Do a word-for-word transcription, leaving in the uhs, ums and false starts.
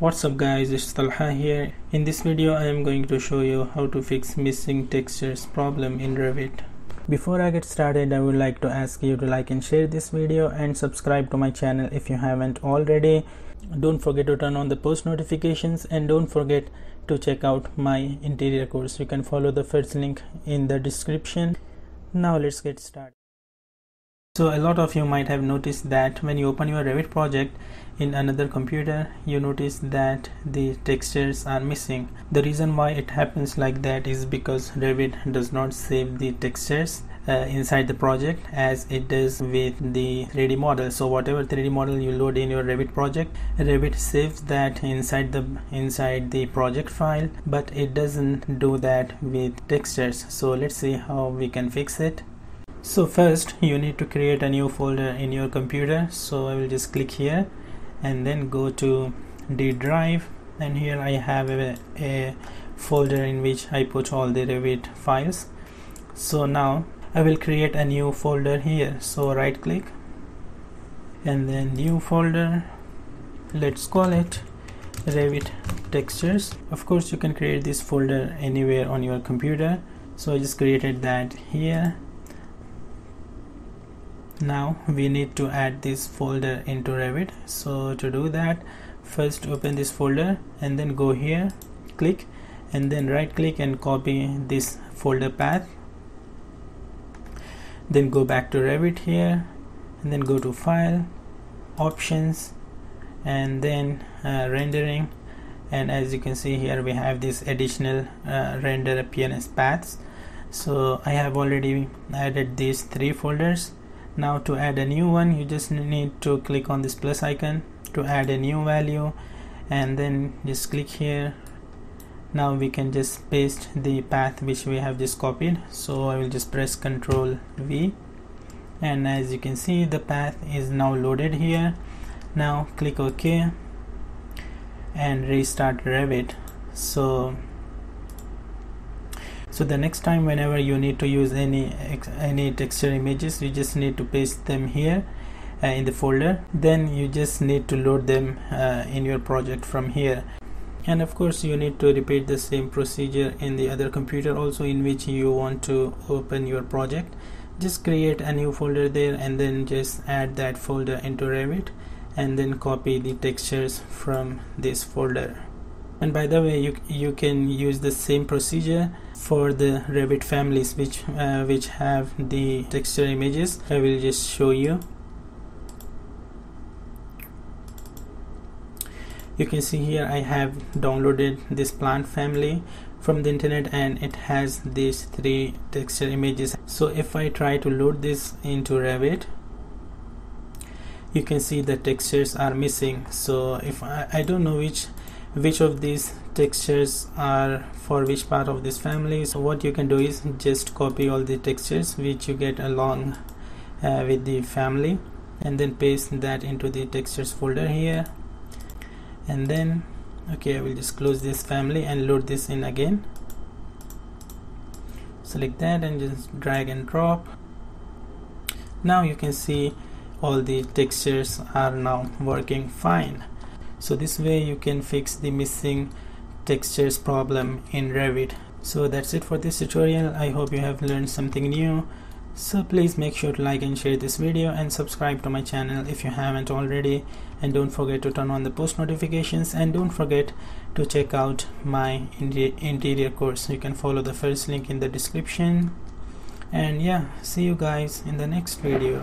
What's up guys, it's Talha here. In this video I am going to show you how to fix missing textures problem in Revit. Before I get started, I would like to ask you to like and share this video and subscribe to my channel if you haven't already. Don't forget to turn on the post notifications and don't forget to check out my interior course. You can follow the first link in the description. Now let's get started. So a lot of you might have noticed that when you open your Revit project in another computer, you notice that the textures are missing. The reason why it happens like that is because Revit does not save the textures uh, inside the project as it does with the three D model. So whatever three D model you load in your Revit project, Revit saves that inside the inside the project file, but it doesn't do that with textures. So let's see how we can fix it. So first you need to create a new folder in your computer, so I will just click here and then go to D drive, and here I have a, a folder in which I put all the Revit files. So now I will create a new folder here, so right click and then new folder. Let's call it Revit textures. Of course you can create this folder anywhere on your computer, so I just created that here. Now we need to add this folder into Revit. So to do that, first open this folder and then go here, click, and then right click and copy this folder path, then go back to Revit here and then go to file, options, and then uh, rendering, and as you can see here we have this additional uh, render appearance paths. So I have already added these three folders. Now to add a new one, you just need to click on this plus icon to add a new value and then just click here. Now we can just paste the path which we have just copied, so I will just press control V, and as you can see the path is now loaded here. Now click OK and restart Revit. So So the next time whenever you need to use any any texture images, you just need to paste them here uh, in the folder, then you just need to load them uh, in your project from here. And of course you need to repeat the same procedure in the other computer also in which you want to open your project. Just create a new folder there and then just add that folder into Revit and then copy the textures from this folder. And by the way, you, you can use the same procedure for the Revit families which uh, which have the texture images. I will just show you. You can see here I have downloaded this plant family from the internet and it has these three texture images. So if I try to load this into Revit, you can see the textures are missing. So if I, I don't know which which of these textures are for which part of this family, so what you can do is just copy all the textures which you get along uh, with the family and then paste that into the textures folder here, and then okay, I will just close this family and load this in again. Select that and just drag and drop. Now you can see all the textures are now working fine. So this way you can fix the missing textures problem in Revit. So that's it for this tutorial. I hope you have learned something new. So please make sure to like and share this video and subscribe to my channel if you haven't already. And don't forget to turn on the post notifications and don't forget to check out my interior course. You can follow the first link in the description. And yeah, see you guys in the next video.